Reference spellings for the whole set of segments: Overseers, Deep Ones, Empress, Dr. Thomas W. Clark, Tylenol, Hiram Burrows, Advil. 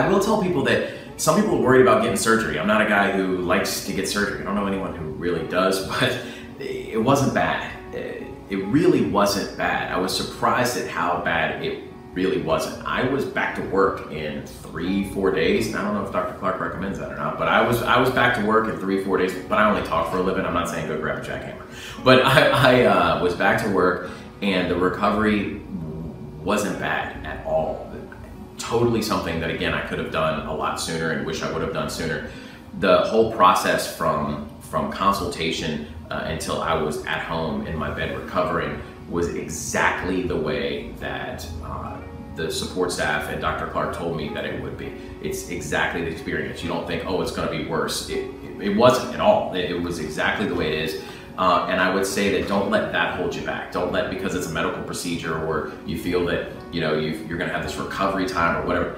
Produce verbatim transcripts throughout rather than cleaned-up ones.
I will tell people that some people are worried about getting surgery. I'm not a guy who likes to get surgery. I don't know anyone who really does, but it wasn't bad. It really wasn't bad. I was surprised at how bad it really wasn't. I was back to work in three, four days, and I don't know if Doctor Clark recommends that or not, but I was I was back to work in three, four days, but I only talk for a living. I'm not saying go grab a jackhammer. But I, I uh, was back to work, and the recovery wasn't bad at all. Totally something that, again, I could have done a lot sooner and wish I would have done sooner. The whole process from, from consultation Uh, until I was at home in my bed recovering was exactly the way that uh, the support staff and Doctor Clark told me that it would be. It's exactly the experience. You don't think, oh, it's gonna be worse. It, it, it wasn't at all. It, it was exactly the way it is. Uh, and I would say that don't let that hold you back. Don't let, because it's a medical procedure or you feel that, you know, you've, you're gonna have this recovery time or whatever,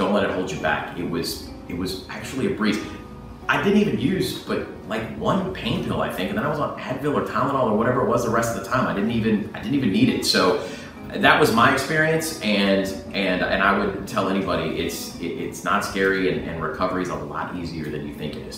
don't let it hold you back. It was, it was actually a breeze. I didn't even use but like one pain pill, I think, and then I was on Advil or Tylenol or whatever it was the rest of the time. I didn't even I didn't even need it. So that was my experience, and and and I would tell anybody it's it, it's not scary, and, and recovery is a lot easier than you think it is.